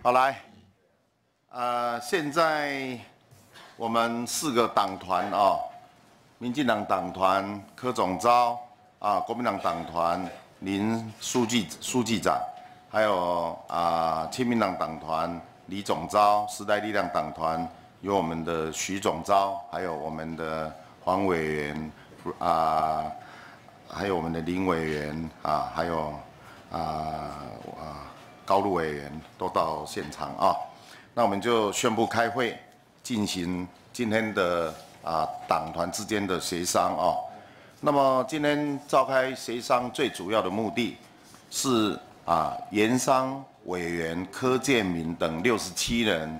好，来，现在我们4个党团啊，民进党党团柯总召啊，国民党党团林书记长，还有亲民党党团李总召，时代力量党团有我们的徐总召，还有我们的黄委员还有我们的林委员啊，还有高路委员都到现场啊，那我们就宣布开会，进行今天的党团之间的协商啊。那么今天召开协商最主要的目的是研商委员柯建铭等67人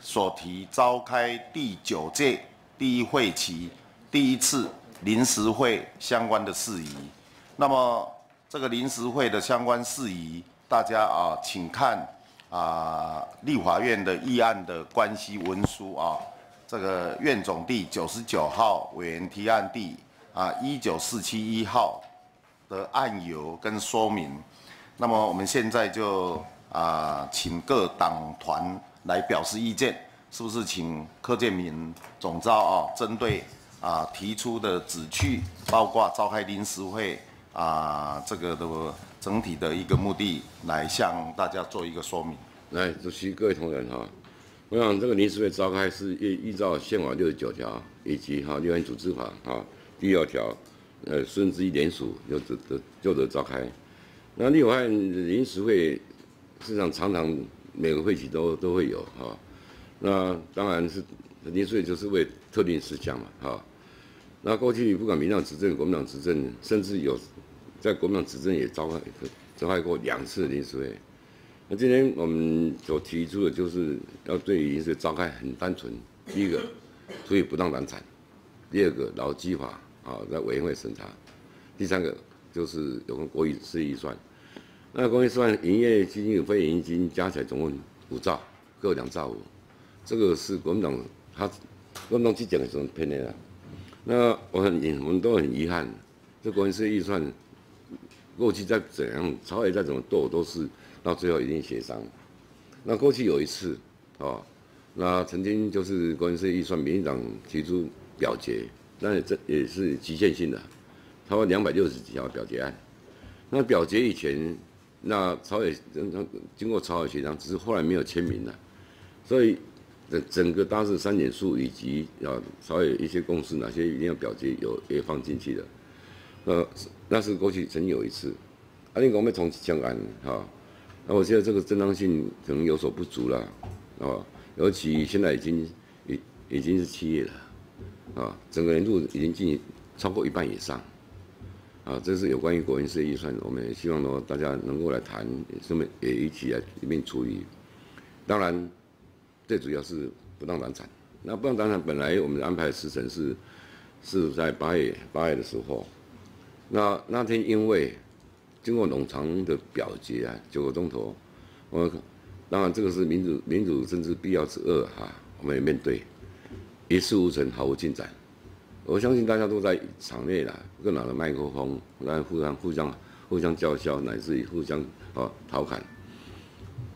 所提召开第9届第一会期第一次临时会相关的事宜。那么这个临时会的相关事宜，大家请看立法院的议案的关系文书啊，这个院总第99号委员提案第19471号的案由跟说明。那么我们现在就请各党团来表示意见，是不是请柯建铭总召针对提出的旨趣，包括召开临时会这个的整体的一个目的，来向大家做一个说明。来，主席，各位同仁哈，我想这个临时会召开是依照宪法69条以及立法院组织法第2条，顺之一联署就得召开。那立法院临时会事实上常每个会期都会有哈。那当然是临时会就是为特定事项嘛哈。那过去不管民进党执政、国民党执政，甚至有在国民党执政也召开过2次临时会。那今天我们所提出的就是要对临时会召开很单纯：第一个，处理不当党产；第二个，劳基法在委员会审查；第三个就是有关国营预算。那国营预算营业基金与非营业基金加起来总共5兆，各2兆5。这个是国民党国民党去讲的什么偏见啊？那我们都很遗憾，这国营预算过去再怎样朝野再怎么斗，都是到最后一定协商。那过去有一次那曾经就是国营预算民进党提出表决，但这也是极限性的，超过260几条表决案。那表决以前，那朝野经过朝野协商，只是后来没有签名了，所以整个大致3点数以及稍微一些共识，哪些一定要表决有也放进去的。那是过去曾经有一次，另外我们重启香港那我觉得这个正当性可能有所不足了尤其现在已经是7月了整个年度已经近超过1半以上这是有关于国营事业预算，我们也希望呢大家能够来谈，也一起来里面处理。当然，最主要是不当党产。那不当党产本来我们安排的时程是在8月的时候，那天因为经过冗长的表决9个钟头，当然这个是民主政治必要之恶我们也面对一事无成，毫无进展。我相信大家都在场内啦，各拿了麦克风来互相叫嚣，乃至于互相调侃。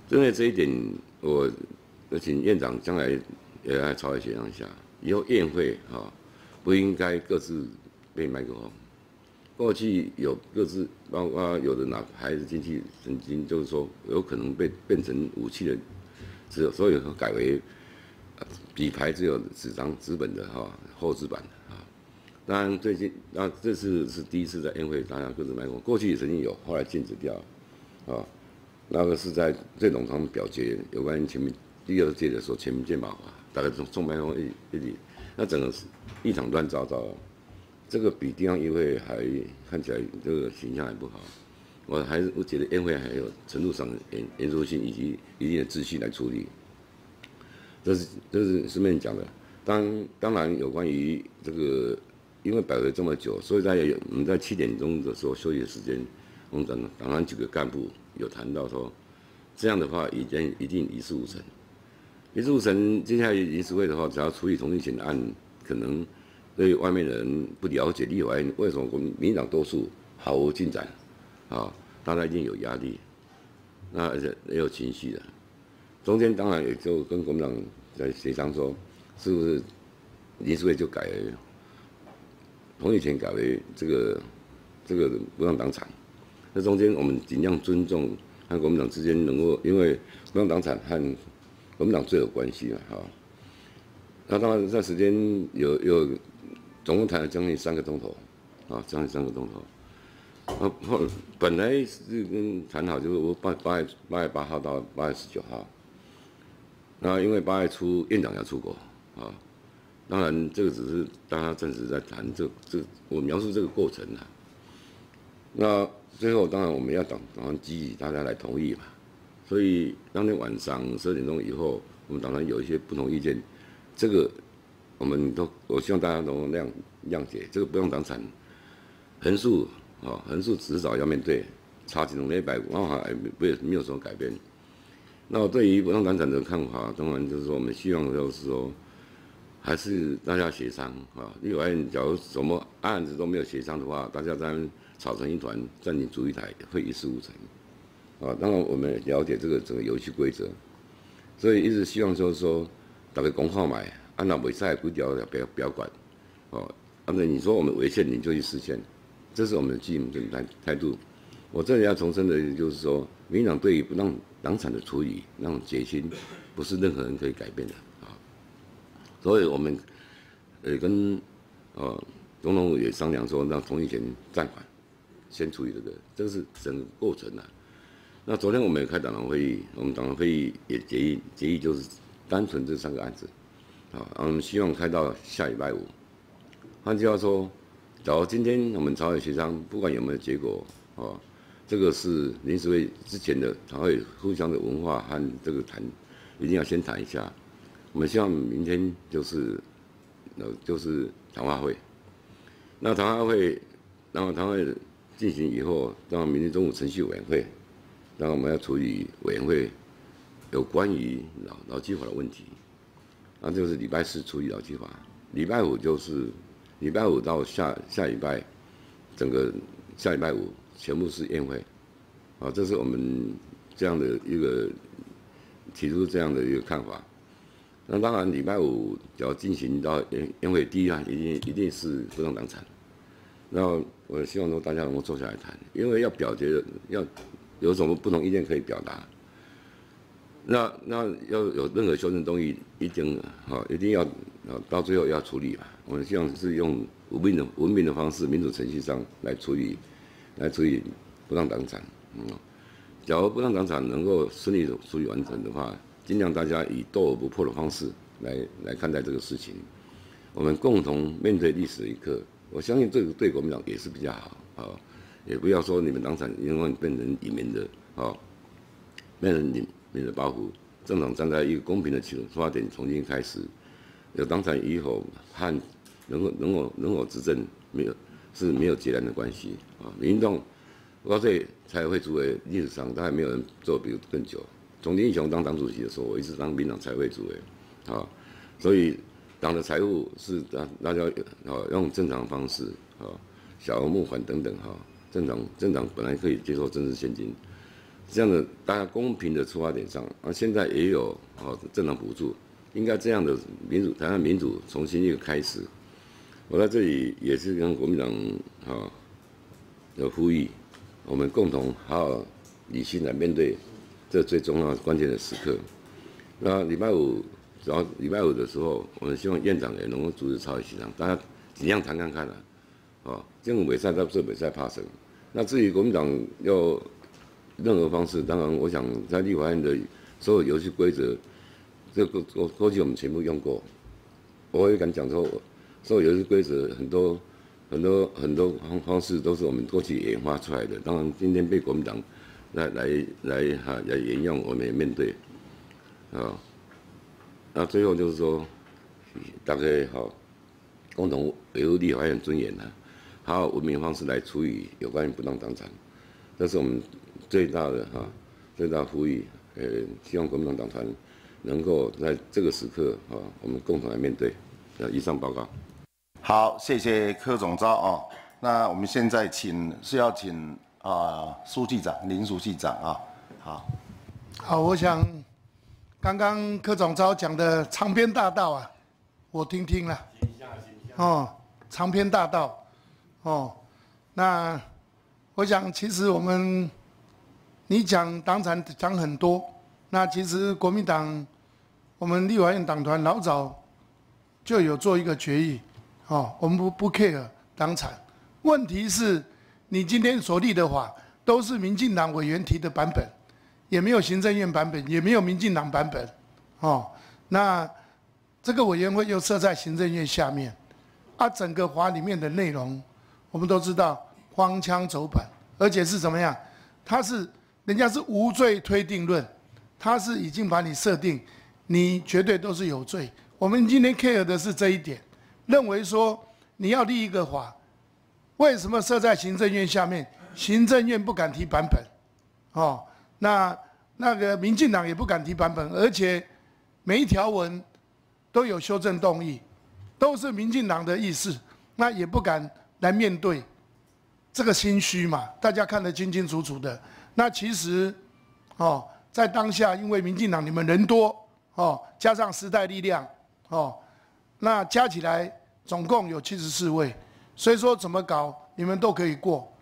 针对这一点，我请院长将来也来朝野协商一下，以后院会不应该各自被麦克风。过去有各自，包括有的拿牌子进去，曾经就是说有可能变成武器的，所以改为底牌只有纸张纸本的厚纸版的当然最近这次是第一次在宴会大家各自麦克风，过去也曾经有，后来禁止掉了那个是在最冗长表决有关于第2届的时候全民健保法，大概从麦克风一里，那整个一场乱糟糟。这个比地方议会还看起来这个形象还不好，我觉得宴会还有程度上的严肃性以及一定的秩序来处理。这是顺便讲的。当然有关于这个，因为表决这么久，所以我们在7点钟的时候休息时间，我们党团几个干部有谈到说，这样的话一定一事无成。一事无成，接下来临时会的话，只要处理同性恋案，可能对外面的人不了解立法院为什么民进党多数毫无进展大家一定有压力，那而且也有情绪的。中间当然也就跟国民党在协商说，是不是林士会就改了，从以前改为这个不让党产。那中间我们尽量尊重和国民党之间能够，因为不让党产和国民党最有关系嘛，哈。那当然，这时间有总共谈了将近3个钟头，啊，将近3个钟头。 啊，本来是跟谈好，就是我8月8号到8月19号。那因为8月初院长要出国啊，当然这个只是大家暂时在谈这我描述这个过程啊。那最后当然我们要党团激励大家来同意嘛，所以当天晚上12点钟以后，我们党团有一些不同意见，这个我希望大家能谅解，这个不用党产，横竖。 哦，横竖迟早要面对，差几种150，还没有什么改变。那我对于不让党产的看法，当然就是说，我们希望就是说，还是大家协商啊。立法院假如什么案子都没有协商的话，大家在吵成一团，占领主席台会一事无成。啊，当然我们也了解这个整个游戏规则，所以一直希望就是说，大家讲好买，按那违宪规条不要管。哦，按照你说我们违宪，你就去实现。 这是我们的基本的态度。我这里要重申的就是说，民进党对于不让党产的处理那种决心，不是任何人可以改变的啊。所以我们跟总统也商量说，让同意权暂缓，先处理这个。这个是整个过程啊。那昨天我们也开党团会议，我们党团会议也决议就是单纯这3个案子啊，我们希望开到下礼拜5。换句话说。 假如今天我们朝野协商，不管有没有结果，哦，这个是临时会之前的朝野互相的文化和这个谈，一定要先谈一下。我们希望明天就是谈话会。那谈话会，然后谈话会进行以后，然后明天中午程序委员会，然后我们要处理委员会有关于劳基法的问题，那就是礼拜4处理劳基法，礼拜5就是。 礼拜5到下礼拜，整个下礼拜5全部是宴会，啊，这是我们这样的一个提出这样的一个看法。那当然礼拜5只要进行到宴会，第一啊，一定是不让党产。那我希望说大家能够坐下来谈，因为要表决，要有什么不同意见可以表达。那要有任何修正动议，一定要到最后要处理吧。 我们希望是用文明的方式、民主程序上来处理不让党产。嗯，假如不让党产能够顺利处理完成的话，尽量大家以斗而不破的方式来看待这个事情。我们共同面对历史的一刻，我相信这个对国民党也是比较好啊、哦。也不要说你们党产永远变成你们的啊、哦，变成你们的包袱。政党站在一个公平的出发点，重新开始。有党产与否和 能否执政没有截然的关系啊！民进党到这才会主委，历史上大概没有人做比更久。从林义雄当党主席的时候，我一直当民党财会主委啊，所以党的财务是大家用正常方式啊，小额募款等等哈、啊，政党本来可以接受政治现金，这样的大家公平的出发点上，啊，现在也有政党补助，应该这样的民主台湾民主重新一个开始。 我在这里也是跟国民党啊有呼吁，我们共同好好理性来面对这最重要关键的时刻。那礼拜5，只要礼拜5的时候，我们希望院长也能够组织朝野协商，大家尽量谈看看啊。哦，这种委赛到这委赛怕什么？那至于国民党要任何方式，当然我想在立法院的所有游戏规则，这个过去我们全部用过，我也敢讲说。 所以游戏规则很多方式都是我们过去研发出来的，当然今天被国民党来沿用，我们也面对，啊，那最后就是说，大家好，共同维护立法院尊严啊，还有文明方式来处理有关于不当党产，这是我们最大的最大呼吁，希望国民党党团能够在这个时刻啊，我们共同来面对。以上报告。 好，谢谢柯总召哦。那我们现在要请书记长林书记长啊。好，我想。刚刚柯总召讲的长篇大道啊，我听听了。哦，长篇大道，哦，那我想其实我们，你讲党产讲很多，那其实国民党，我们立法院党团老早就有做一个决议，哦，我们不 care 党产，问题是，你今天所立的法都是民进党委员提的版本。 也没有行政院版本，也没有民进党版本，哦，那这个委员会又设在行政院下面，啊，整个法里面的内容，我们都知道荒腔走板，而且是怎么样？它是人家是无罪推定论，它是已经把你设定，你绝对都是有罪。我们今天 care 的是这一点，认为说你要立一个法，为什么设在行政院下面？行政院不敢提版本，哦。 那个民进党也不敢提版本，而且每一条文都有修正动议，都是民进党的意思，那也不敢来面对这个心虚嘛，大家看得清清楚楚的。那其实，哦，在当下，因为民进党你们人多哦，加上时代力量哦，那加起来总共有74位，所以说怎么搞你们都可以过，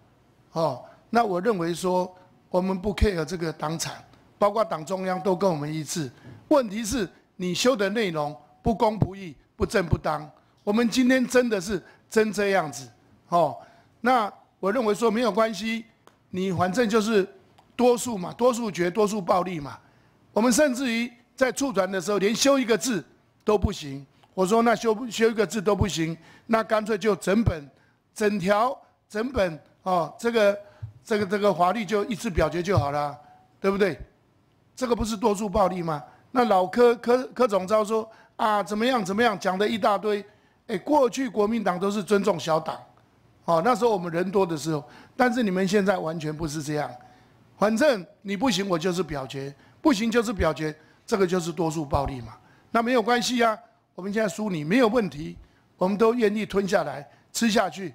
哦，那我认为说。 我们不 care 这个党产，包括党中央都跟我们一致。问题是，你修的内容不公不义、不正不当。我们今天真的是真这样子，哦。那我认为说没有关系，你反正就是多数嘛，多数决、多数暴力嘛。我们甚至于在促转的时候，连修一个字都不行。我说那修一个字都不行，那干脆就整本、整条、整本哦，这个法律就一次表决就好了、啊，对不对？这个不是多数暴力吗？那老柯总召说啊，怎么样怎么样，讲的一大堆。哎，过去国民党都是尊重小党，哦，那时候我们人多的时候，但是你们现在完全不是这样。反正你不行，我就是表决，不行就是表决，这个就是多数暴力嘛。那没有关系啊，我们现在输你没有问题，我们都愿意吞下来吃下去。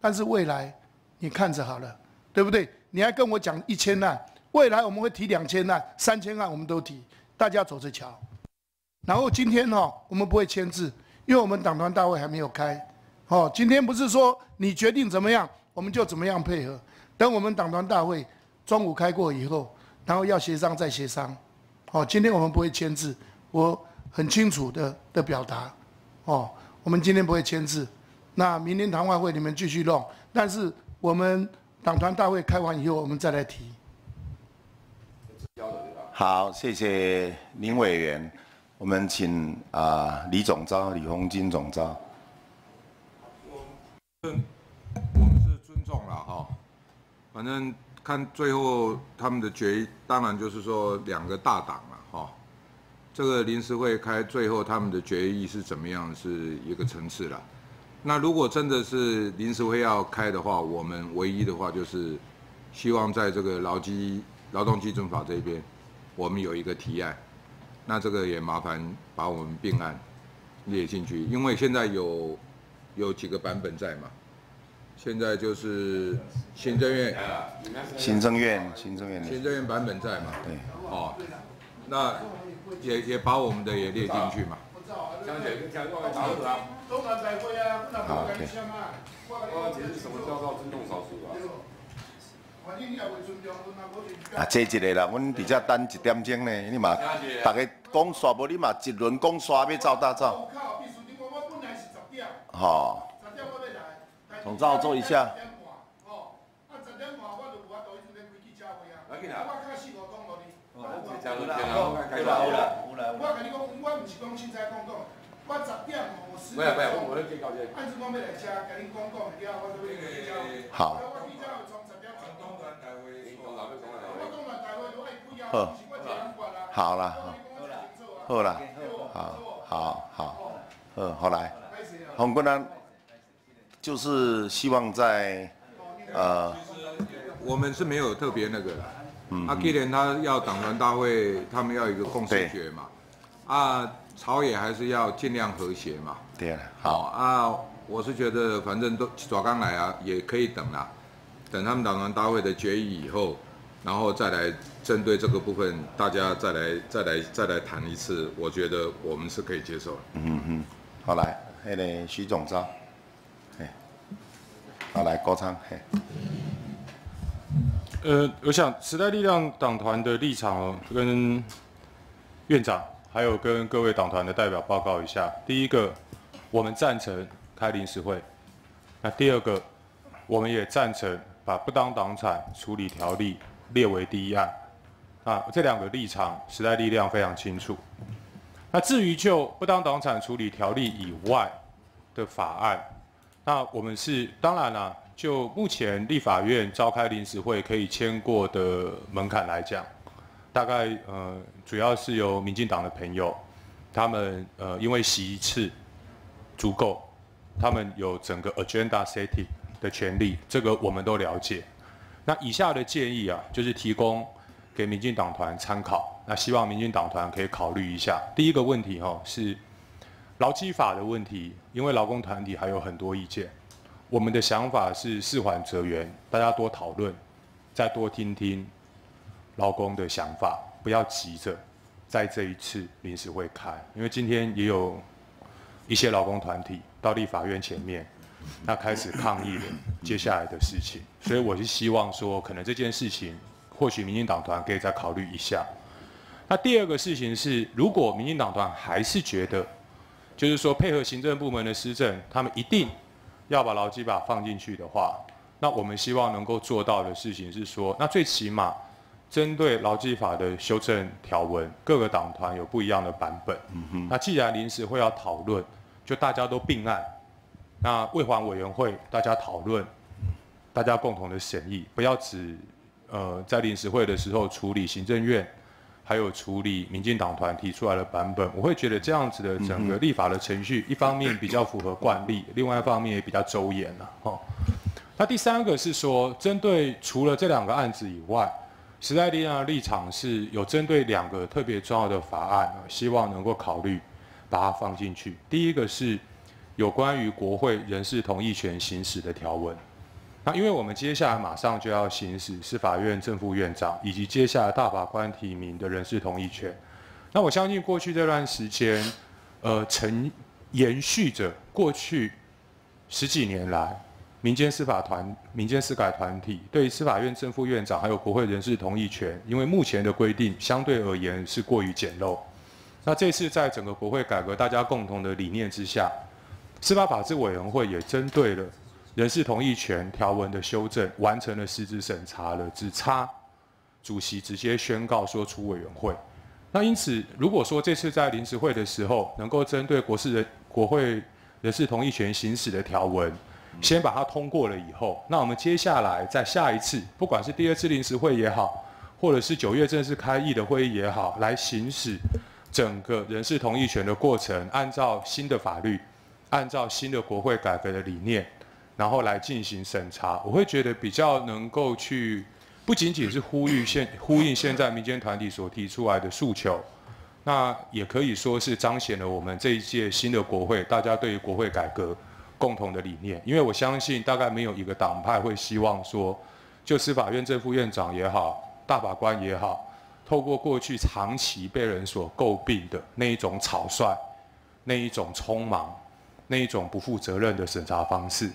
但是未来你看着好了。 对不对？你还跟我讲1000案，未来我们会提2000案、3000案，我们都提，大家走着瞧。然后今天哦，我们不会签字，因为我们党团大会还没有开。哦，今天不是说你决定怎么样，我们就怎么样配合。等我们党团大会中午开过以后，然后要协商再协商。哦，今天我们不会签字，我很清楚的表达。哦，我们今天不会签字，那明天党外会你们继续弄，但是我们。 党团大会开完以后，我们再来提。好，谢谢林委员。我们请李总召、李鸿钧总召。我们是尊重了哈、哦，反正看最后他们的决议，当然就是说2个大党了哈。这个临时会开最后他们的决议是怎么样，是一个层次了。 那如果真的是临时会要开的话，我们唯一的话就是希望在这个劳动基准法这边，我们有一个提案。那这个也麻烦把我们并案列进去，因为现在有几个版本在嘛。现在就是行政院版本在嘛。对。哦，那也把我们的也列进去嘛。 啊，坐一个啦，阮伫遮等1点钟呢，你嘛，大家讲煞无，你嘛一轮讲煞，要走哪走？吼，总召做一下。我10:50。不要，我咧计较者。按怎讲要来吃，甲恁讲讲了，我都要来吃。好。好啦，好啦，好，好来。洪坤安就是希望在我们是没有特别那个啦。嗯。啊，既然他要党团大会，他们要一个共识决嘛。啊。 朝野还是要尽量和谐嘛。对啊，好啊，我是觉得反正都抓刚来啊，也可以等啦，等他们党团大会的决议以后，然后再来针对这个部分，大家再来谈一次，我觉得我们是可以接受的。嗯嗯，好来，那个徐总召，哎，好来高昌，嘿。我想时代力量党团的立场哦，跟院长还有跟各位党团的代表报告一下。第一个，我们赞成开临时会；那第二个，我们也赞成把不当党产处理条例列为第一案。啊，这两个立场，时代力量非常清楚。那至于就不当党产处理条例以外的法案，那我们是当然啦、啊。 就目前立法院召开临时会可以签过的门槛来讲，大概主要是由民进党的朋友，他们因为席一次足够，他们有整个 agenda setting 的权利，这个我们都了解。那以下的建议啊，就是提供给民进党团参考，那希望民进党团可以考虑一下。第一个问题哈是劳基法的问题，因为劳工团体还有很多意见。 我们的想法是事缓则圆，大家多讨论，再多听听劳工的想法，不要急着在这一次临时会开，因为今天也有一些劳工团体到立法院前面，那开始抗议了接下来的事情，所以我是希望说，可能这件事情或许民进党团可以再考虑一下。那第二个事情是，如果民进党团还是觉得，就是说配合行政部门的施政，他们一定 要把劳基法放进去的话，那我们希望能够做到的事情是说，那最起码针对劳基法的修正条文，各个党团有不一样的版本。那既然临时会要讨论，就大家都并案，那卫环委员会大家讨论，大家共同的审议，不要只在临时会的时候处理行政院，还有处理民进党团提出来的版本。我会觉得这样子的整个立法的程序，一方面比较符合惯例，另外一方面也比较周延了、啊、哦。那第三个是说，针对除了这两个案子以外，时代力量的立场是有针对两个特别重要的法案，希望能够考虑把它放进去。第一个是有关于国会人事同意权行使的条文。那因为我们接下来马上就要行使司法院正副院长以及接下来大法官提名的人事同意权。那我相信过去这段时间，延续着过去十几年来。 民间司改团体对司法院正副院长还有国会人事同意权，因为目前的规定相对而言是过于简陋。那这次在整个国会改革大家共同的理念之下，司法法制委员会也针对了人事同意权条文的修正，完成了实质审查了，只差主席直接宣告说出委员会。那因此，如果说这次在临时会的时候能够针对国会人事同意权行使的条文， 先把它通过了以后，那我们接下来在下一次，不管是第二次临时会也好，或者是9月正式开议的会议也好，来行使整个人事同意权的过程，按照新的法律，按照新的国会改革的理念，然后来进行审查，我会觉得比较能够去，不仅仅是呼应现在民间团体所提出来的诉求，那也可以说是彰显了我们这一届新的国会，大家对于国会改革 共同的理念，因为我相信大概没有一个党派会希望说，就司法院正副院长也好，大法官也好，透过过去长期被人所诟病的那一种草率、那一种匆忙、那一种不负责任的审查方式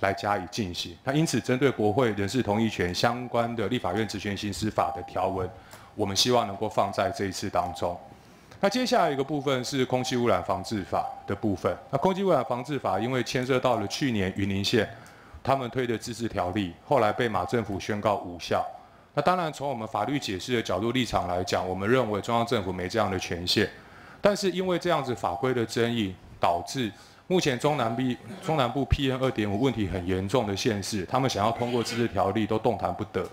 来加以进行。那因此，针对国会人事同意权相关的立法院职权行使法的条文，我们希望能够放在这一次当中。 那接下来一个部分是空气污染防治法的部分。那空气污染防治法因为牵涉到了去年云林县他们推的自治条例，后来被马政府宣告无效。那当然从我们法律解释的角度立场来讲，我们认为中央政府没这样的权限。但是因为这样子法规的争议，导致目前中南部 PM2.5 问题很严重的县市，他们想要通过自治条例都动弹不得。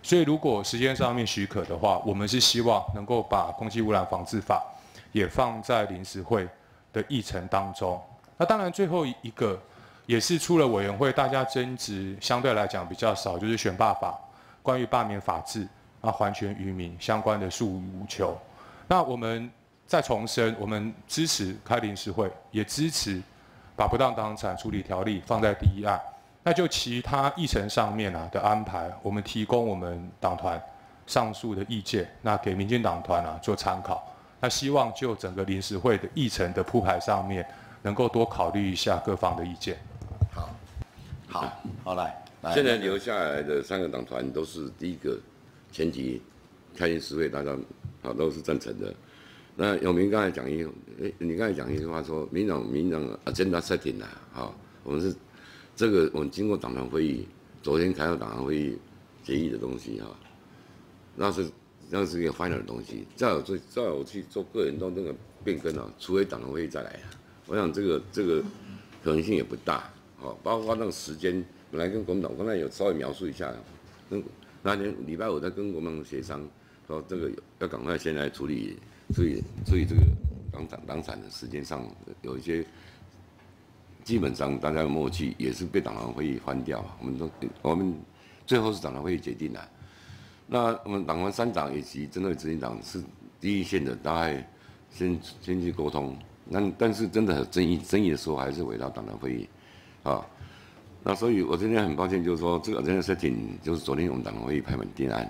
所以，如果时间上面许可的话，我们是希望能够把空气污染防治法也放在临时会的议程当中。那当然，最后一个也是出了委员会，大家争执相对来讲比较少，就是选罢法关于罢免法制啊、还权于民相关的诉求。那我们再重申，我们支持开临时会，也支持把不当党产处理条例放在第一案。 那就其他议程上面啊的安排，我们提供我们党团上述的意见，那给民进党团做参考。那希望就整个临时会的议程的铺排上面，能够多考虑一下各方的意见。好，好，好来。现在留下来的三个党团都是第一个前提，开临时会大家好都是赞成的。那永明刚才讲一，你刚才讲一句话说，民党 agenda setting 啊，好，我们是这个我们经过党团会议，昨天开了党团会议决议的东西哈。那是一个 final 的东西，再有去做个人动那个变更啊，除非党团会议再来啊，我想这个可能性也不大哦。包括那个时间，本来跟国民党刚才有稍微描述一下，那天礼拜五在跟国民党协商，说这个要赶快先来处理这个党产的时间上有一些，基本上大家的默契也是被党团会议翻掉，我们最后是党团会议决定的。那我们党团三党以及针对执行党是第一线的，大概先去沟通。但是真的有争议的时候，还是回到党团会议，啊。那所以我今天很抱歉，就是说这个 agenda setting 就是昨天我们党团会议拍板定案。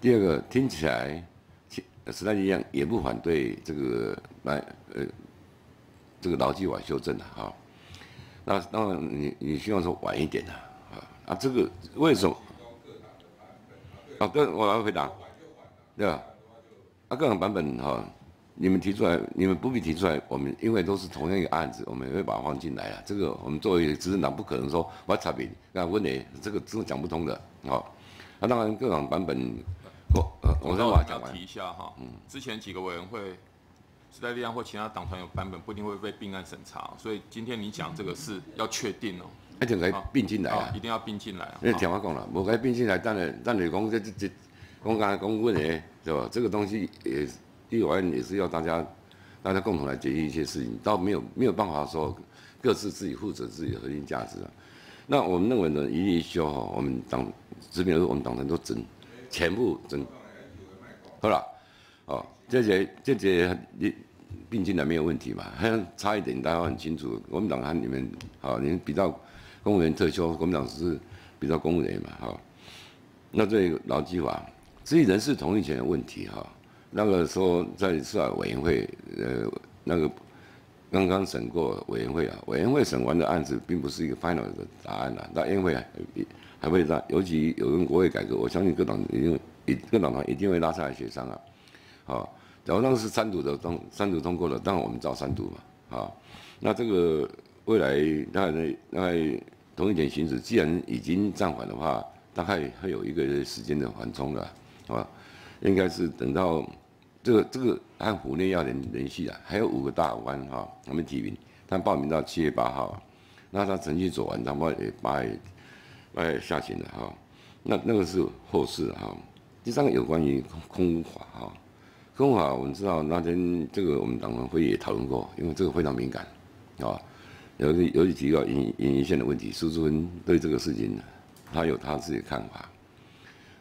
第二个听起来，时代力量也不反对这个这个劳基法修正的哈。那当然你希望说晚一点的啊，这个为什么？啊，对，我来回答，对吧？啊，各种版本哈、哦，你们提出来，你们不必提出来，我们因为都是同样一个案子，我们也会把它放进来啊。这个我们作为执政党不可能说我差别，那问你这个讲不通的，好、哦。那、啊、当然各种版本，我再把它讲完。提一下哈，嗯，之前几个委员会，时代力量或其他党团有版本，不一定会被并案审查，所以今天你讲这个是要确定哦。而且可以并进来啊！一定要并进来啊！因为听我讲啦，无该并进来，但你讲这，讲刚讲问的，对吧？这个东西也立法院也是要大家共同来决议一些事情，倒没有办法说各自自己负责自己的核心价值啊。那我们认为呢，一例一休哈，我们党这边我们党团都全部整，好了，哦，这些你。并进来没有问题嘛？好像差一点，大家很清楚。国民党和你们，好，你们比较公务员特休，国民党是比较公务员嘛，好。那对劳基法，至于人事同意权的问题，哈，那个时候在司法委员会，那个刚刚审过委员会啊，委员会审完的案子，并不是一个 final 的答案啦。那因为还会拉，尤其有跟国会改革，我相信各党团一定会拉下来协商啊，好。假如那是三读通过了，当然我们照三读嘛，啊，那这个未来大概同一点行驶，既然已经暂缓的话，大概会有一个时间的缓冲了，啊，应该是等到这个和湖内要联系啊，还有5个大湾哈、啊，我们提名，但报名到7月8号、啊，那他程序走完，他们也8月下旬了哈、啊，那个是后事哈、啊。第3个有关于空污法哈。啊空污法，我们知道那天这个我们党团会议也讨论过，因为这个非常敏感，啊，尤其提到演艺线的问题，苏姿芬对这个事情，他有他自己的看法。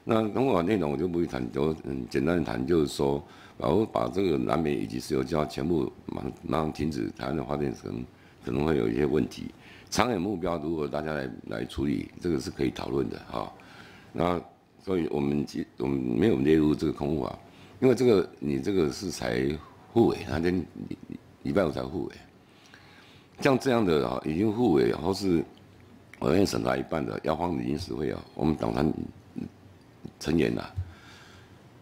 那空污法内容我就不会谈，就简单的谈，就是说，然后把这个南美以及石油礁全部马上停止，台湾的发电可能会有一些问题。长远目标如果大家来处理，这个是可以讨论的啊。那所以我们没有列入这个空污法。因为这个你这个是才互委，那天礼拜五才互委，像这样的啊，已经互委，然后是我院审查一半的，要放临时会啊，我们党团成员呐，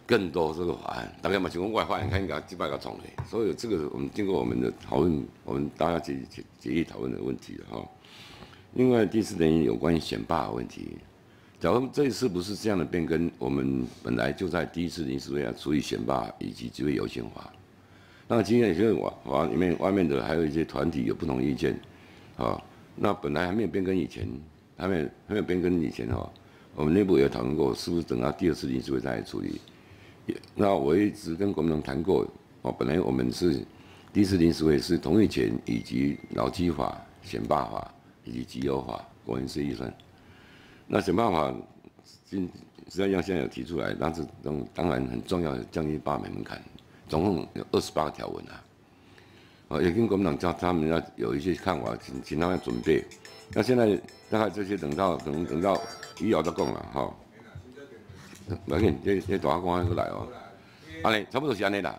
更多这个法案，大家嘛请问外法院看一下几百个重嘞，所以这个我们经过我们的讨论，我们大家决议讨论的问题哈。另外第4点有关于选罢的问题。假如这一次不是这样的变更，我们本来就在第一次临时会要处理选罢以及就业优先法。那今天有些法里面外面的还有一些团体有不同意见，啊，那本来还没有变更以前，还没有变更以前哈，我们内部也讨论过，是不是等到第2次临时会再来处理？那我一直跟国民党谈过，哦，本来我们是第1次临时会是同意权以及劳基法、选罢法以及集邮法、国营事业预算。那想办法，时代力量现在有提出来，但是当然很重要的降低罢免门槛，总共有28个条文啊。也跟国民党叫他们要有一些看法，请他们准备。那现在大概这些等到可能等到医疗的供了哈。唔緊，你大我講佢嚟喎。阿你差不多時間你啦。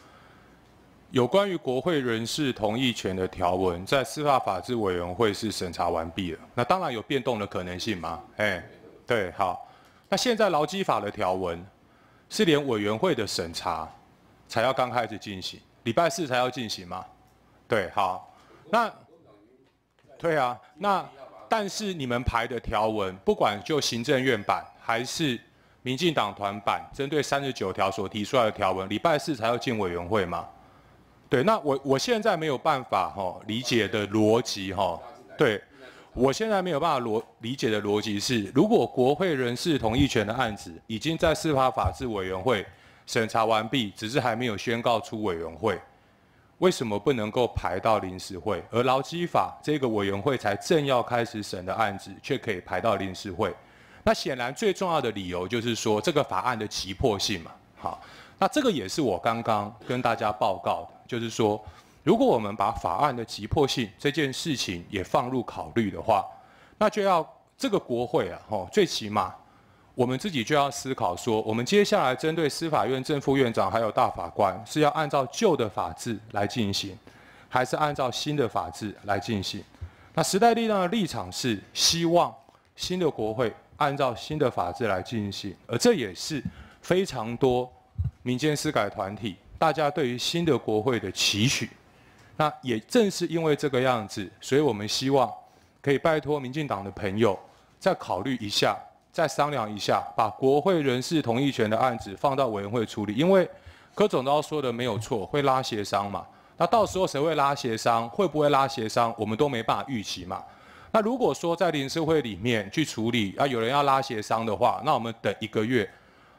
有关于国会人事同意权的条文，在司法法制委员会是审查完毕了。那当然有变动的可能性嘛？哎，对，好。那现在劳基法的条文是连委员会的审查才要刚开始进行，礼拜四才要进行嘛？对，好。那对啊，那但是你们排的条文，不管就行政院版还是民进党团版，针对39条所提出来的条文，礼拜四才要进委员会嘛？ 对，那我现在没有办法理解的逻辑对我现在没有办法理解的逻辑是，如果国会人事同意权的案子已经在司法法制委员会审查完毕，只是还没有宣告出委员会，为什么不能够排到临时会？而劳基法这个委员会才正要开始审的案子，却可以排到临时会？那显然最重要的理由就是说这个法案的急迫性嘛。好，那这个也是我刚刚跟大家报告的。 就是说，如果我们把法案的急迫性这件事情也放入考虑的话，那就要这个国会啊，最起码我们自己就要思考说，我们接下来针对司法院正副院长还有大法官，是要按照旧的法制来进行，还是按照新的法制来进行？那时代力量的立场是希望新的国会按照新的法制来进行，而这也是非常多民间司改团体。 大家对于新的国会的期许，那也正是因为这个样子，所以我们希望可以拜托民进党的朋友再考虑一下，再商量一下，把国会人事同意权的案子放到委员会处理。因为柯总召说的没有错，会拉协商嘛。那到时候谁会拉协商，会不会拉协商，我们都没办法预期嘛。那如果说在临时会里面去处理啊，有人要拉协商的话，那我们等1个月。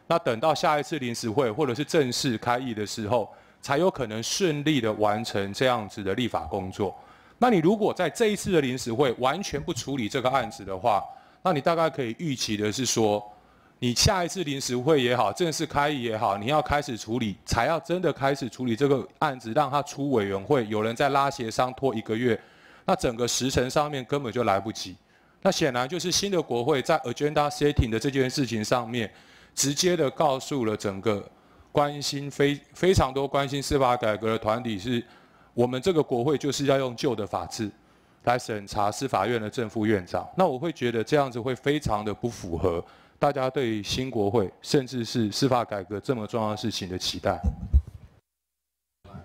那等到下一次临时会或者是正式开议的时候，才有可能顺利的完成这样子的立法工作。那你如果在这一次的临时会完全不处理这个案子的话，那你大概可以预期的是说，你下一次临时会也好，正式开议也好，你要开始处理，才要真的开始处理这个案子，让它出委员会，有人在拉协商拖1个月，那整个时程上面根本就来不及。那显然就是新的国会在 agenda setting 的这件事情上面。 直接的告诉了整个关心非常多关心司法改革的团体是，我们这个国会就是要用旧的法制来审查司法院的正副院长。那我会觉得这样子会非常的不符合大家对于新国会甚至是司法改革这么重要的事情的期待。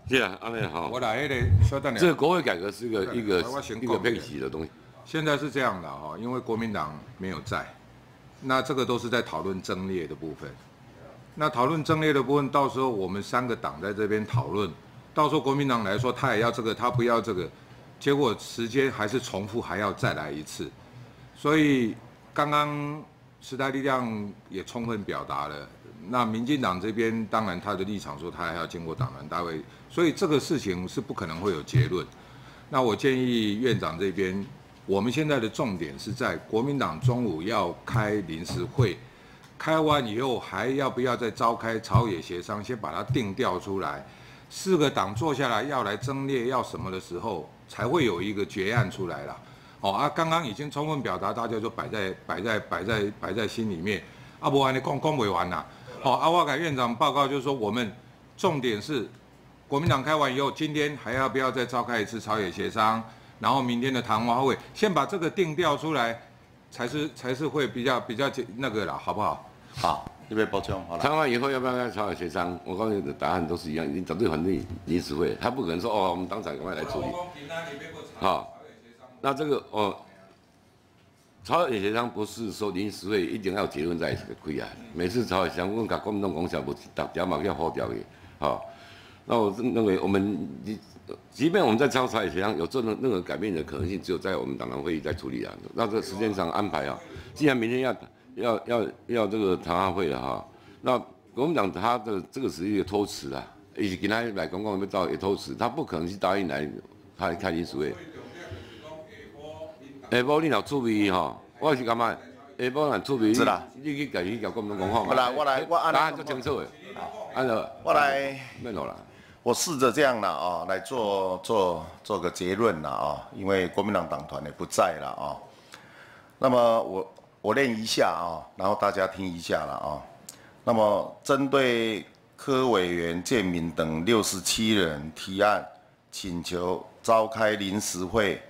是啊，阿妹好。我来稍等。这个国会改革是一个配齐的东西。现在是这样的哈，因为国民党没有在。 那这个都是在讨论争烈的部分。那讨论争烈的部分，到时候我们3个党在这边讨论，到时候国民党来说他也要这个，他不要这个，结果时间还是重复，还要再来一次。所以刚刚时代力量也充分表达了。那民进党这边当然他的立场说他还要经过党团大会，所以这个事情是不可能会有结论。那我建议院长这边。 我们现在的重点是在国民党中午要开临时会，开完以后还要不要再召开朝野协商，先把它定调出来。4个党坐下来要来争烈要什么的时候，才会有一个决案出来啦。哦啊，刚刚已经充分表达，大家就摆在心里面。啊，不然你讲不完啦。哦，啊，我给院长报告就是说，我们重点是国民党开完以后，今天还要不要再召开一次朝野协商？ 然后明天的谈话会，先把这个定调出来，才是会比较那个啦，好不好？好，这边补充好了。谈完以后要不要跟朝野协商？我告诉你的答案都是一样，你找对反对临时会，他不可能说哦，我们当场赶快来处理。好，那这个哦，朝野协商不是说临时会一定要有结论再开啊。每次朝野协商，我甲国民党讲啥，无大家嘛叫好掉去。好，那我认为我们。 即便我们在朝野协商有做任何改变的可能性，只有在我们党团会议在处理啊。那这个时间上安排啊，既然明天要这个谈话会了哈、啊，那国民党他的这个是一个拖迟啊，伊是今仔来讲讲要到一头池，他不可能去答应来开饮水的。下晡你若趣味吼，我是感觉下晡若趣味，你去家己交我们讲好嘛。不啦，我来，我答案就清楚的。按照我来，没落啦。我试着这样啦啊，来做个结论啦啊，因为国民党党团也不在了啊。那么我念一下啊，然后大家听一下了啊。那么针对柯委员、建民等67人提案，请求召开临时会，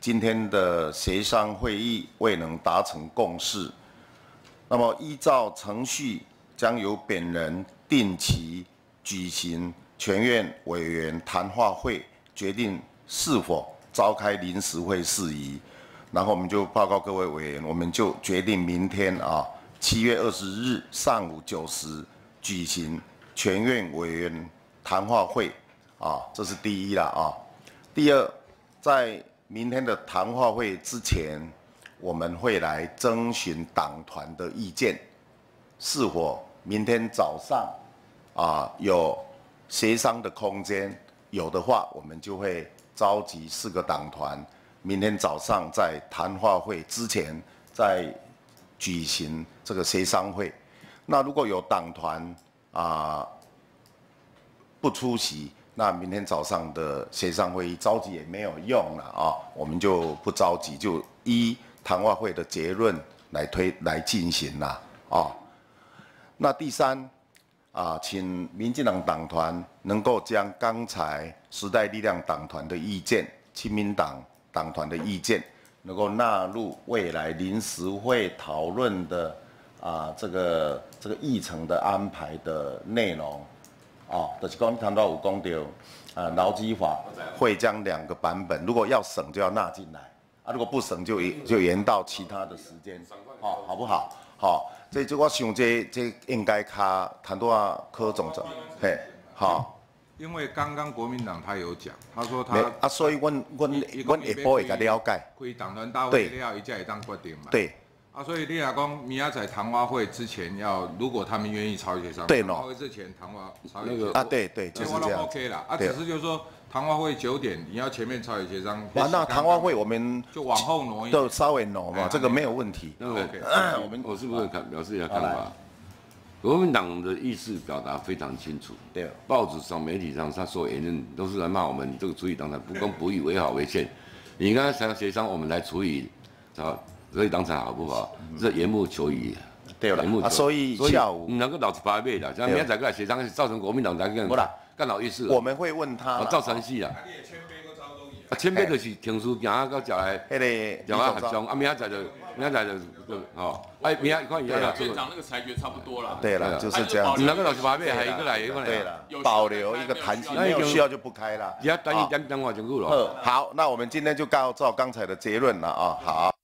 今天的协商会议未能达成共识。那么依照程序，将由本人定期举行全院委员谈话会，决定是否召开临时会事宜。然后我们就报告各位委员，我们就决定明天啊，7月20日上午9时举行全院委员谈话会，啊，这是第一啦啊。第二，在明天的谈话会之前，我们会来征询党团的意见，是否明天早上啊有协商的空间？有的话，我们就会召集4个党团。明天早上在谈话会之前再举行这个协商会。那如果有党团不出席，那明天早上的协商会议召集也没有用了啊，我们就不召集，就依谈话会的结论来进行啦啊。那第三啊，请民进党党团能够将刚才时代力量党团的意见、亲民党党团的意见能够纳入未来临时会讨论的这个议程的安排的内容，哦，就是刚谈到5公丢劳基法会将2个版本，如果要省就要纳进来，啊，如果不省就延到其他的时间，哦，好不好？好，这我想这应该他谈到柯总长，嘿，好。因为刚刚国民党他有讲，他说他啊，所以我也不会个了解。可以党团大会了，一家也当决定嘛。对。啊，所以你阿公明仔载谈话会之前要，如果他们愿意超协商，对咯。会之前谈话超协商。啊，对对，就是这样。OK 啦，啊，只是就是说谈话会9点，你要前面超协商。啊，那谈话会我们就往后挪一点，就稍微挪嘛，这个没有问题。OK， 我是不是表示一下看法？国民党的意识表达非常清楚，对，报纸上、媒体上，他所言论都是来骂我们这个处理党团不公不义、为好为欠。你刚才想要协商，我们来处理，啊，所以党产好不好？这缘木求鱼，对了，啊，所以下午你能够老子八倍的，像明天再过来协商，造成国民党在干老意思。我们会问他，造成戏啊。啊，前辈就是停书行啊，到食来，食啊合相，啊明仔载就哦，哎明仔看伊要做。院长那个裁决差不多了。对了，就是这样。你那个老师八倍还一个来一个来。对了，保留一个弹性，没有需要就不开了。也等一等，我就够了。好，那我们今天就照刚才的结论了啊，好。